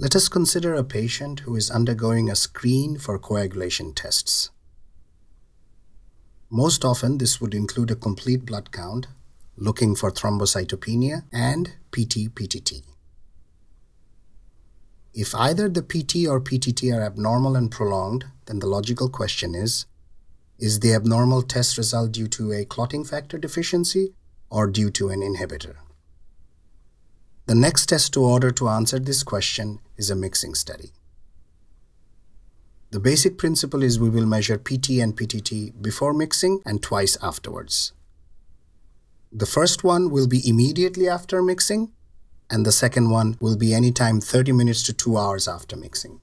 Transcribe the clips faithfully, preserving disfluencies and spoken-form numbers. Let us consider a patient who is undergoing a screen for coagulation tests. Most often, this would include a complete blood count, looking for thrombocytopenia, and P T P T T. If either the P T or P T T are abnormal and prolonged, then the logical question is, is the abnormal test result due to a clotting factor deficiency or due to an inhibitor? The next test to order to answer this question is a mixing study. The basic principle is we will measure P T and P T T before mixing and twice afterwards. The first one will be immediately after mixing, and the second one will be anytime thirty minutes to two hours after mixing.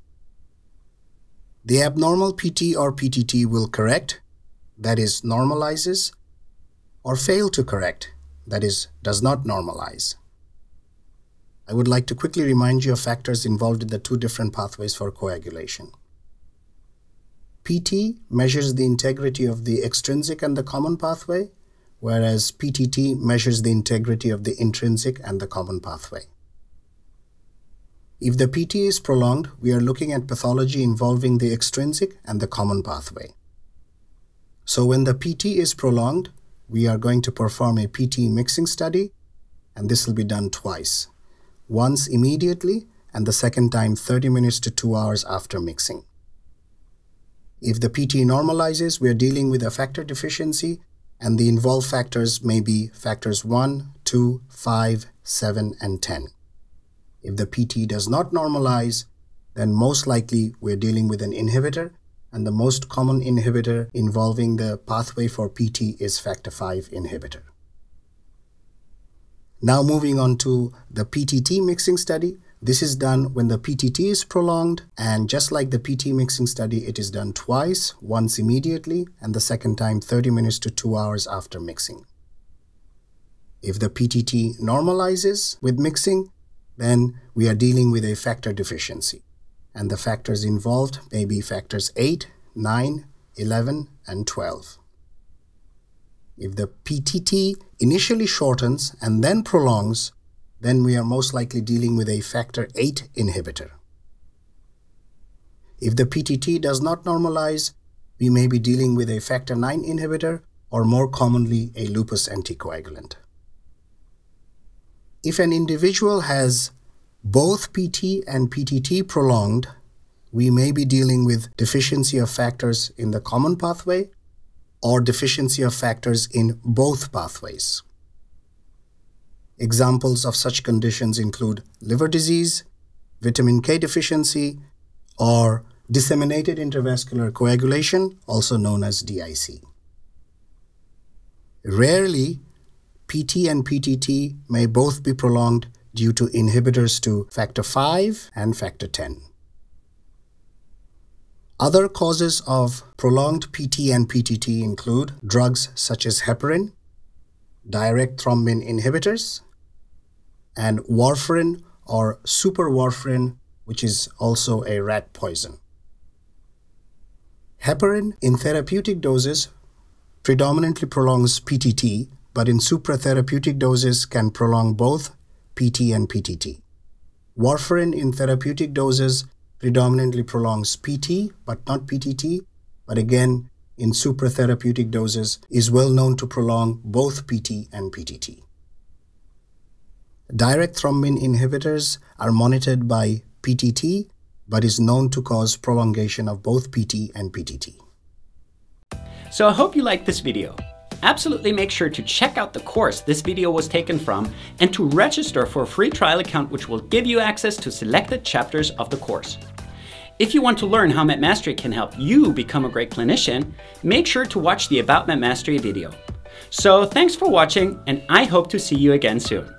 The abnormal P T or P T T will correct, that is, normalizes, or fail to correct, that is, does not normalize. I would like to quickly remind you of factors involved in the two different pathways for coagulation. P T measures the integrity of the extrinsic and the common pathway, whereas P T T measures the integrity of the intrinsic and the common pathway. If the P T is prolonged, we are looking at pathology involving the extrinsic and the common pathway. So when the P T is prolonged, we are going to perform a P T mixing study, and this will be done twice, once immediately and the second time thirty minutes to two hours after mixing. If the P T normalizes, we are dealing with a factor deficiency, and the involved factors may be factors one, two, five, seven, and ten. If the P T does not normalize, then most likely we're dealing with an inhibitor, and the most common inhibitor involving the pathway for P T is factor five inhibitor. Now moving on to the P T T mixing study. This is done when the P T T is prolonged, and just like the P T mixing study, it is done twice, once immediately, and the second time thirty minutes to two hours after mixing. If the P T T normalizes with mixing, then we are dealing with a factor deficiency, and the factors involved may be factors eight, nine, eleven, and twelve. If the P T T initially shortens and then prolongs, then we are most likely dealing with a factor eight inhibitor. If the P T T does not normalize, we may be dealing with a factor nine inhibitor, or more commonly a lupus anticoagulant. If an individual has both P T and P T T prolonged, we may be dealing with deficiency of factors in the common pathway or deficiency of factors in both pathways. Examples of such conditions include liver disease, vitamin K deficiency, or disseminated intravascular coagulation, also known as D I C. Rarely, P T and P T T may both be prolonged due to inhibitors to factor five and factor ten. Other causes of prolonged P T and P T T include drugs such as heparin, direct thrombin inhibitors, and warfarin or superwarfarin, which is also a rat poison. Heparin in therapeutic doses predominantly prolongs P T T, but in supratherapeutic doses can prolong both P T and P T T. Warfarin in therapeutic doses predominantly prolongs P T, but not P T T, but again, in supratherapeutic doses is well known to prolong both P T and P T T. Direct thrombin inhibitors are monitored by P T T, but is known to cause prolongation of both P T and P T T. So I hope you liked this video. Absolutely make sure to check out the course this video was taken from and to register for a free trial account which will give you access to selected chapters of the course. If you want to learn how Medmastery can help you become a great clinician, make sure to watch the About Medmastery video. So thanks for watching, and I hope to see you again soon.